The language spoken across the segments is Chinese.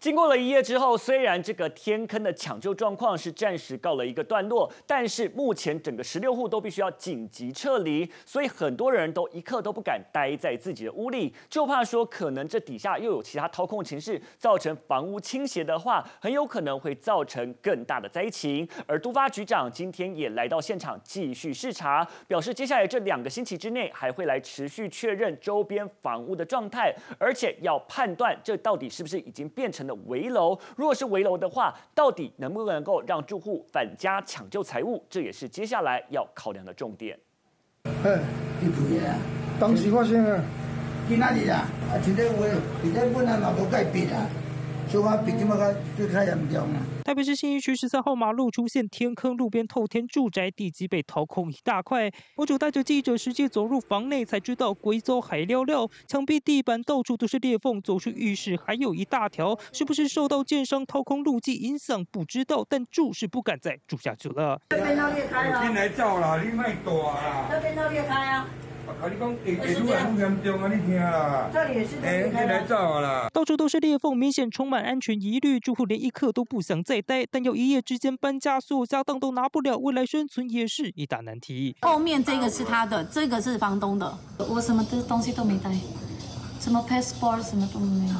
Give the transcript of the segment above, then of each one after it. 经过了一夜之后，虽然这个天坑的抢救状况是暂时告了一个段落，但是目前整个16户都必须要紧急撤离，所以很多人都一刻都不敢待在自己的屋里，就怕说可能这底下又有其他掏空情势，造成房屋倾斜的话，很有可能会造成更大的灾情。而都发局长今天也来到现场继续视察，表示接下来这2个星期之内还会来持续确认周边房屋的状态，而且要判断这到底是不是已经变成的危楼，如果是危楼的话，到底能不能够让住户返家抢救财物，这也是接下来要考量的重点。哎，你不要，当时发现了，去哪里呀？啊，现在我那老多改变啊。 台北市信义区13号马路出现天坑，路边透天住宅地基被掏空一大块。屋主带着记者实际走入房内，才知道鬼走海寥寥，墙壁、地板到处都是裂缝，走出浴室还有一大条。是不是受到建商掏空路基影响不知道，但住是不敢再住下去了。这边要裂开了，进来照啦，你卖躲啦。这边要裂开啊。 到处都是裂缝，明显充满安全疑虑。住户连一刻都不想再待，但又一夜之间搬家，所有家当都拿不了，未来生存也是一大难题。后面这个是他的，这个是房东的。我什么东西都没带，什么 passport 什么都没有。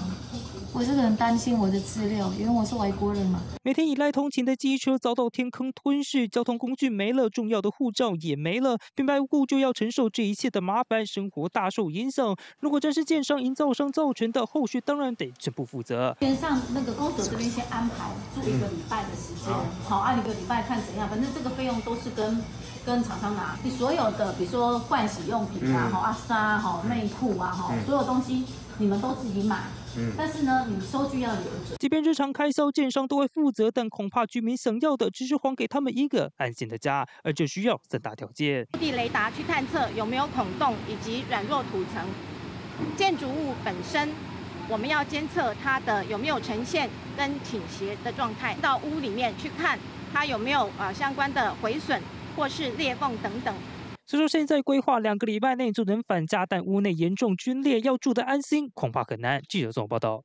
我是很担心我的资料，因为我是外国人嘛。每天依赖通勤的机车遭到天坑吞噬，交通工具没了，重要的护照也没了，平白无故就要承受这一切的麻烦，生活大受影响。如果真是建商、营造商造成的，后续当然得全部负责。先上那个公所这边先安排住1个礼拜的时间，好，按1个礼拜看怎样，反正这个费用都是跟厂商拿。你所有的，比如说盥洗用品啊，哈、阿莎哈、内裤啊，哈，所有东西你们都自己买。 但是呢，你收据要留着。即便日常开销建商都会负责，但恐怕居民想要的只是还给他们一个安心的家，而这需要3大条件：地雷达去探测有没有孔洞以及软弱土层；建筑物本身，我们要监测它的有没有呈现跟倾斜的状态；到屋里面去看它有没有相关的毁损或是裂缝等等。 虽说现在规划2个礼拜内就能返家，但屋内严重龟裂，要住得安心恐怕很难。记者综合报道。